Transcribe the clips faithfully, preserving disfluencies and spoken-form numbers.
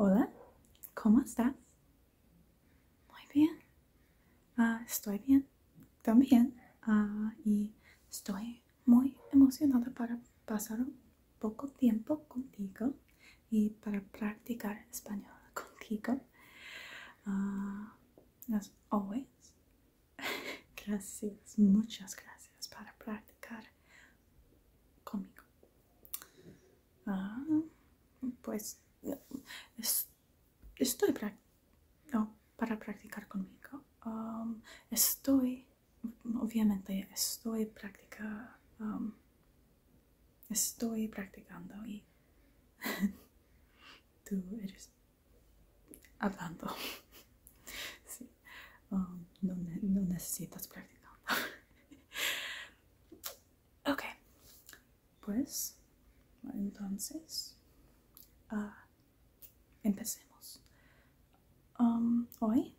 Hola, ¿cómo estás? Muy bien. Uh, estoy bien. También. Uh, y estoy muy emocionada para pasar un poco tiempo contigo y para practicar español contigo. Uh, as always. Gracias, muchas gracias para practicar conmigo. Uh, pues... Estoy pra no, para practicar conmigo. Um, estoy, obviamente, estoy practica, um, estoy practicando y tú eres hablando. Sí. Um, no, ne no necesitas practicando. Ok, pues, entonces, uh, empecemos. Um, hoy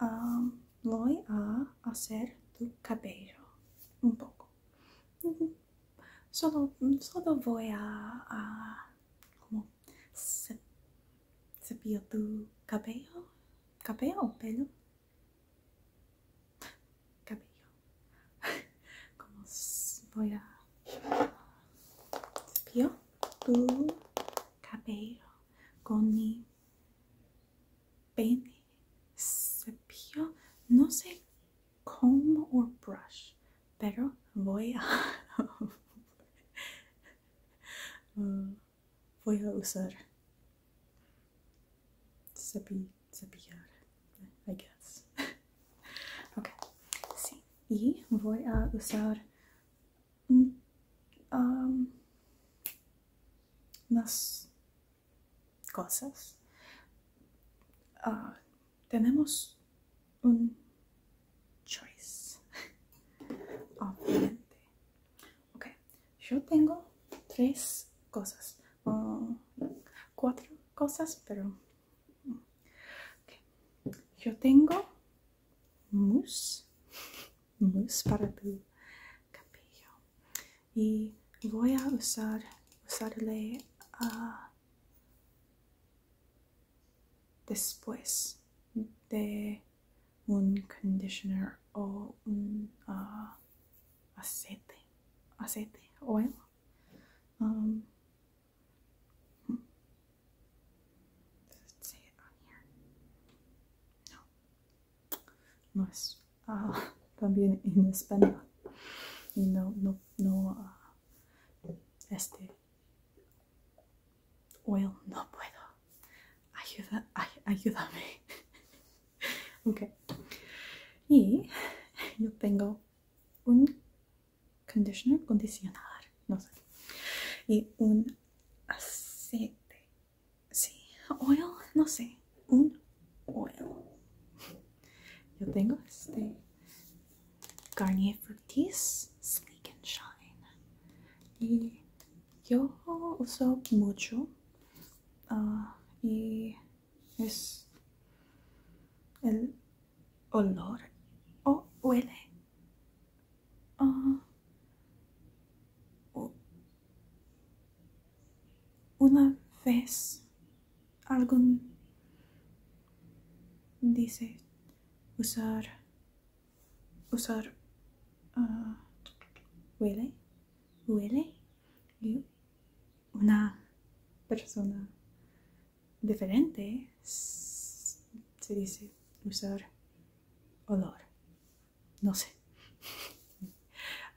um, voy a hacer tu cabello un poco. Uh-huh. Solo, solo voy a, a como cep cepillar tu cabello, cabello o pelo, cabello. Como voy a cepillar tu cabello con mi peine, cepillo, no sé comb o brush, pero voy a uh, voy a usar cepi, cepillar, I guess. Ok, sí, y voy a usar um, unas cosas. Uh, tenemos un choice, obviamente. Ok, yo tengo tres cosas, uh, cuatro cosas, pero... Okay. Yo tengo mousse, mousse para tu cabello. Y voy a usar, usarle a... Uh, después de un conditioner o un uh, aceite, aceite, oil. Um, does it say it on here? No. No es uh, también en español. No, no, no, uh, este oil no puedo. Ayuda, ay, ayúdame. Ok. Y yo tengo un conditioner, condicionador, no sé. Y un aceite. Sí, oil, no sé. Un oil. Yo tengo este Garnier Fructis Sleek and Shine. Y yo uso mucho. Uh, Y es el olor o oh, huele uh, oh. Una vez algún dice usar usar uh, huele huele y una persona diferente se dice usar olor, no sé.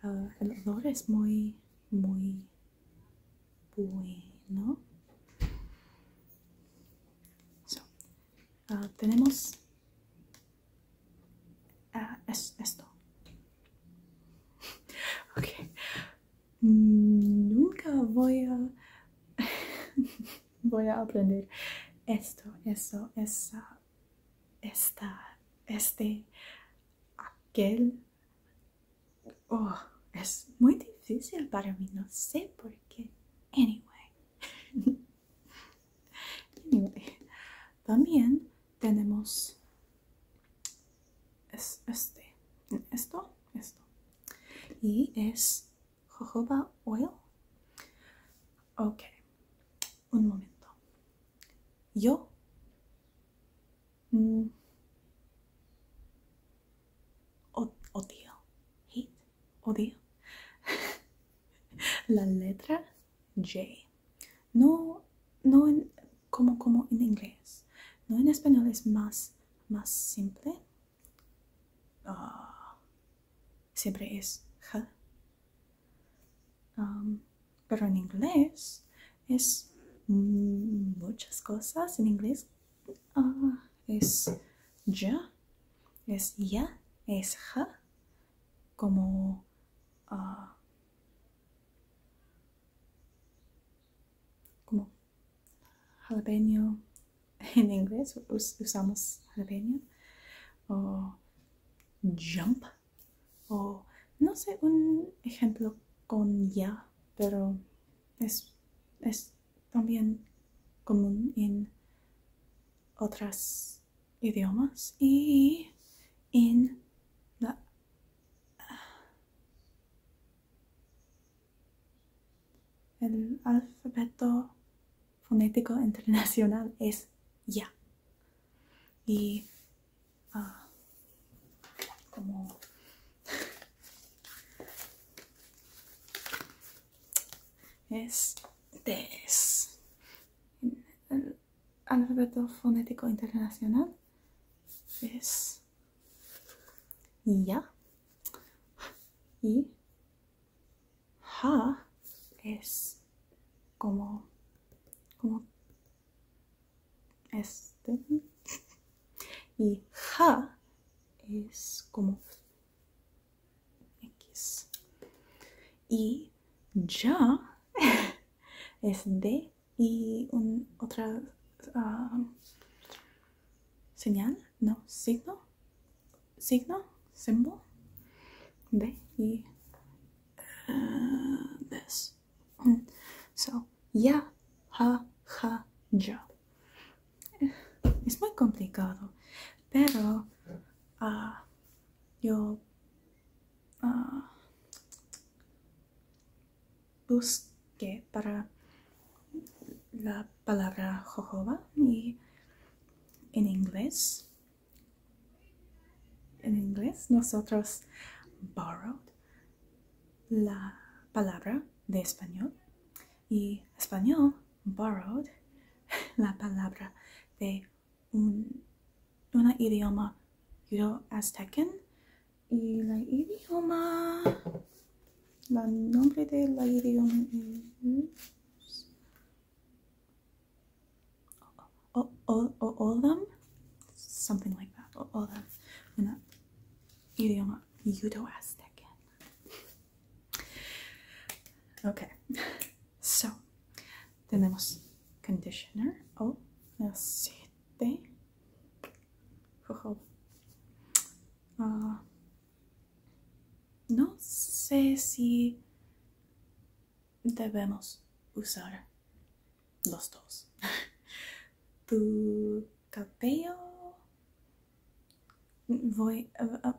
Uh, el olor es muy muy bueno. So, uh, tenemos uh, es, esto. Ok, nunca voy a voy a aprender esto, eso, esa, esta, este, aquel. Oh, es muy difícil para mí, no sé por qué. Anyway. Anyway. También tenemos es, este, esto, esto. Y es jojoba oil. Ok, un momento. Yo Mm. Odio. Hate. Odio. La letra J. No, no en, como, como en inglés. No, en español es más, más simple. Uh, siempre es J. Um, pero en inglés es muchas cosas. En inglés uh, es ya, es ya, es ja, como uh, como jalapeño. En inglés us usamos jalapeño o jump, o no sé, un ejemplo con ya, pero es, es también común en otros idiomas y en la el alfabeto fonético internacional es ya. Y uh, como es des. El alfabeto fonético internacional es ya, y ja es como, como este, y ja es como X, y ya es D, y un otra uh, señal, no, signo, signo, símbolo, D, y uh, this. So, ya, ja, ja, ya. Es muy complicado, pero uh, yo uh, busqué para la palabra jojoba, y en inglés, en inglés nosotros borrowed la palabra de español, y español borrowed la palabra de un una idioma euroaztecan, y la idioma, la nombre de la idioma es O, o, o, Oldham, something like that. O, Oldham, una idioma Indo-Aztecan. Okay, so tenemos conditioner o aceite, jojoba. Uh, no sé si debemos usar los dos. Tu cabello voy, uh,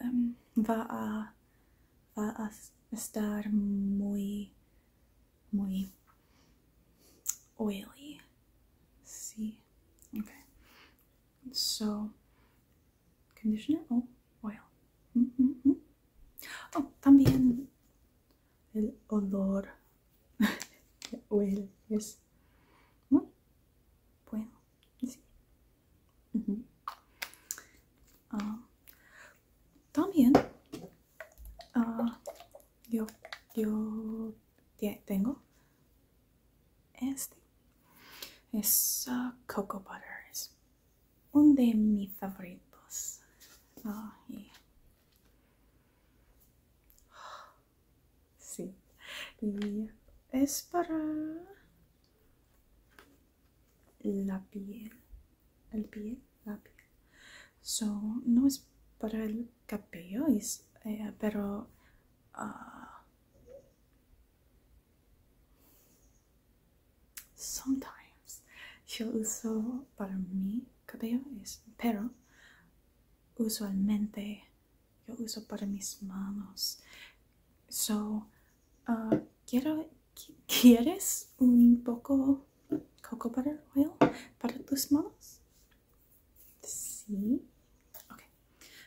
um, va, a, va a estar muy, muy oily. Sí, ok. So, conditioner o oil. Mm -hmm. Oh, también el olor de oil es muy bueno. Sí. Uh -huh. uh, también uh, yo, yo tengo este. Es uh, cocoa butter. Es uno de mis favoritos. Uh, y sí, y es para la piel, el piel, la piel. So, no es para el cabello, es, eh, pero uh, sometimes yo uso para mi cabello, es, pero usualmente yo uso para mis manos. So, Uh, quiero, ¿Quieres un poco cocoa butter oil para tus manos?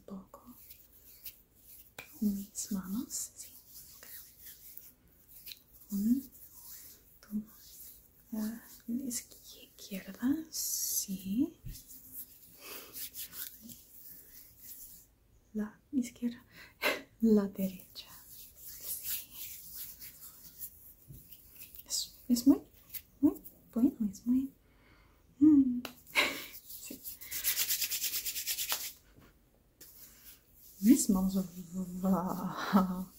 poco en mis manos, sí, okay. Un, tu, uh, izquierda, sí, la izquierda, la derecha, sí. Es, es muy, muy bueno, es muy... Mm. Sí. Mis manos va a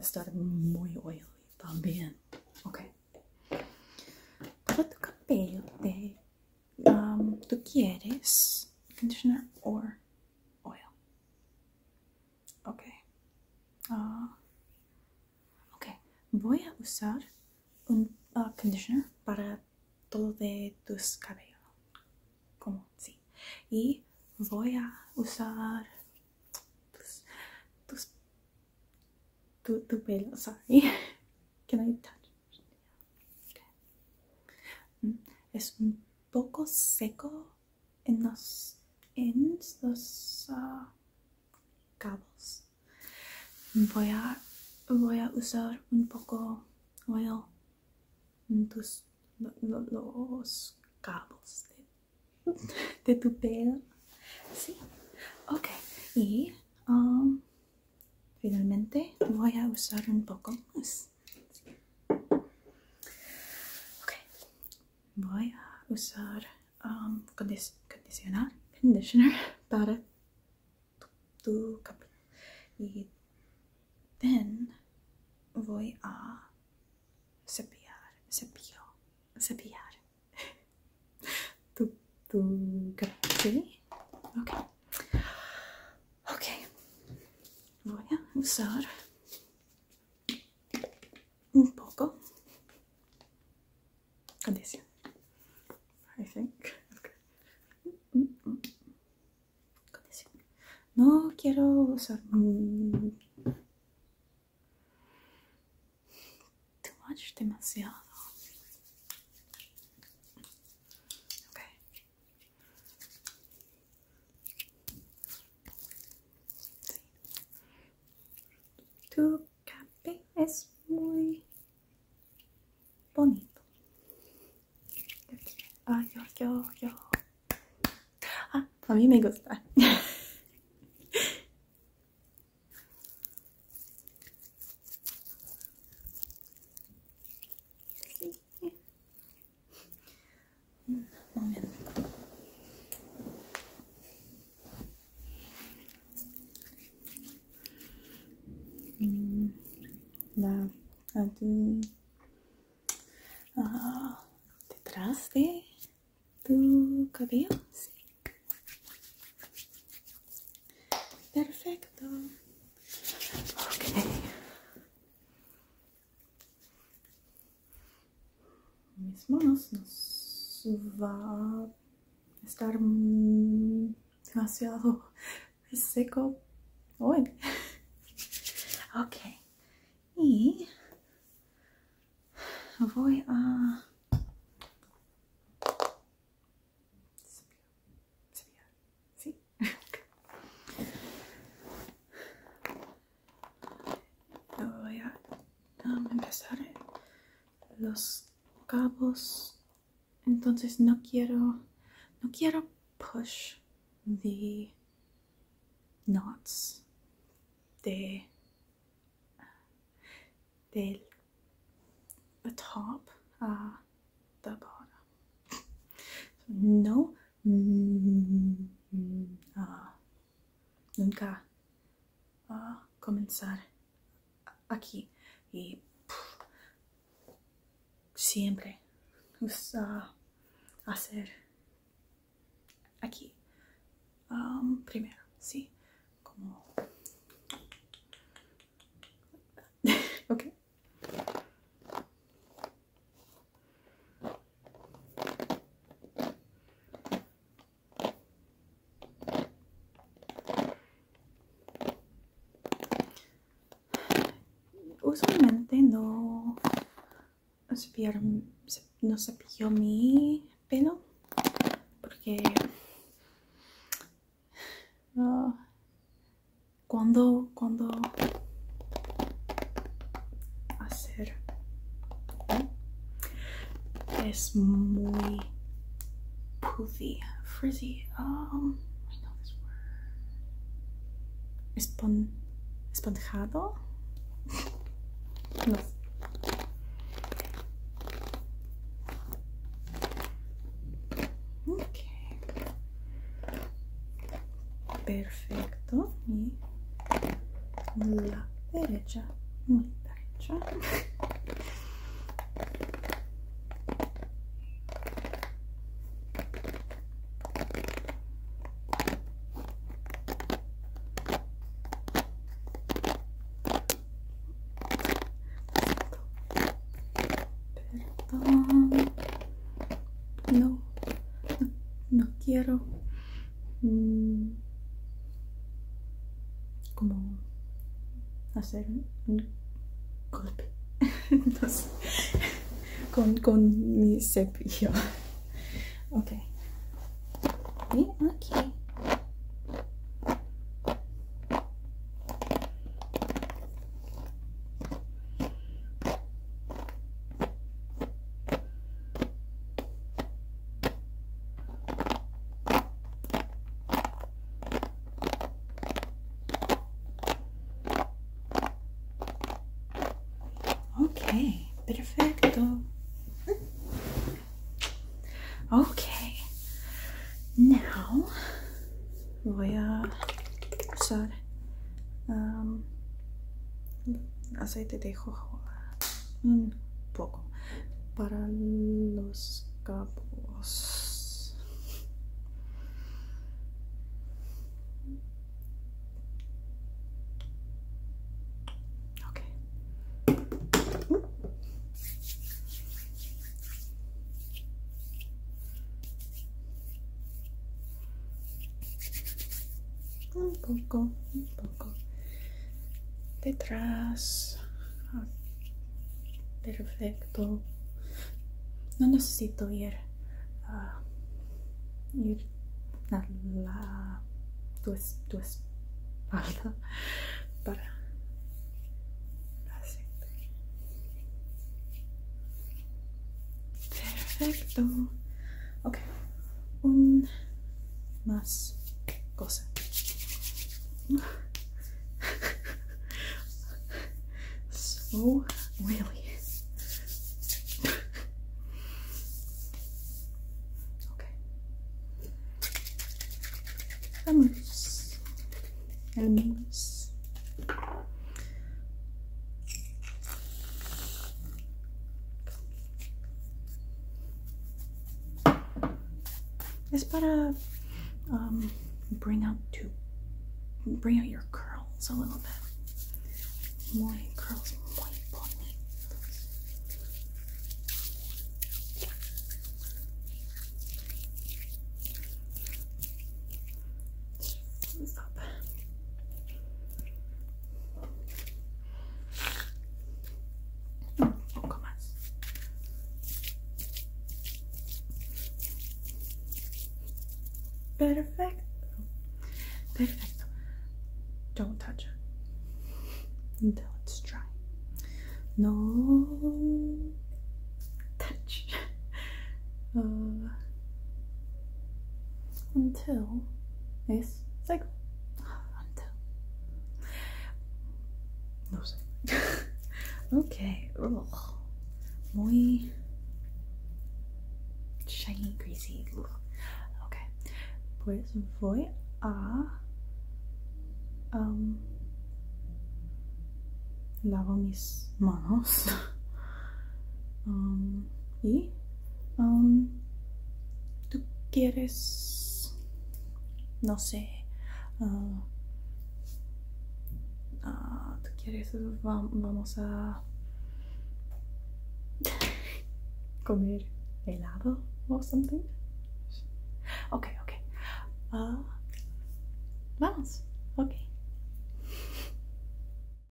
estar muy oily también. Ok. Para tu cabello, de, um, ¿tú quieres conditioner o oil? Ok. Uh, ok. Voy a usar un uh, conditioner para todo de tus cabellos. Como sí. Y voy a usar tus, tus, tu, tu pelo. Sorry. Can I touch? Okay. Es un poco seco en los, en los uh, cabos. Voy a, voy a usar un poco oil en tus los cabos de, de tu pelo, sí, ok, y um, finalmente voy a usar un poco más, ok, voy a usar um, condic condicionar, conditioner para tu, tu cabello, y then voy a cepillar, cepillo cepillar tu, tu cabello. Ok. Ok. Voy a usar un poco condición. I think. Okay. Condición. No quiero usar too much, demasiado. Tu cabello es muy bonito. Ah, yo, yo, yo. Ah, a mí me gusta. Sí. Un momento. La, la, uh, detrás de tu cabello, sí. Perfecto. Ok. Mis manos nos va a estar demasiado seco hoy. Ok. Y voy a cepillar, ¿sí? Voy a um, empezar los cabos, entonces no quiero, no quiero push the knots de Del the top uh, the bottom. So no, mm, mm, uh, nunca uh, comenzar aquí y pff, siempre usa hacer aquí um, primero, sí, como okay. Usualmente no cepillar, no cepillo mi pelo porque uh, cuando cuando hacer ¿eh? Es muy poofy, frizzy, um, I know this word. Espon esponjado. No. Ok, perfecto. Y la derecha, mi derecha. Quiero mmm, como hacer un golpe no sé, con, con mi cepillo. Ok, y aquí perfecto. Okay, now voy a usar um, aceite de jojoba un poco para los cabos. Un poco, un poco detrás. Ah, perfecto. No necesito ir a uh, ir a la tu, tu espalda para hacer. Perfecto. Ok, un más cosa. So really. Okay. Vamos. Vamos. Es para um, bring out two. Bring out your curls a little bit. More curls, muy bonitos. Stop. Un poco más. Perfecto. Perfecto. Don't touch it until it's dry. No touch uh, until it's like until no sé. Okay, oh, muy shiny, greasy. Okay, pues voy a Um, lavo mis manos um, y um, tú quieres, no sé, uh, uh, tú quieres, va, vamos a comer helado or something. Ok, ok, uh, vamos, ok.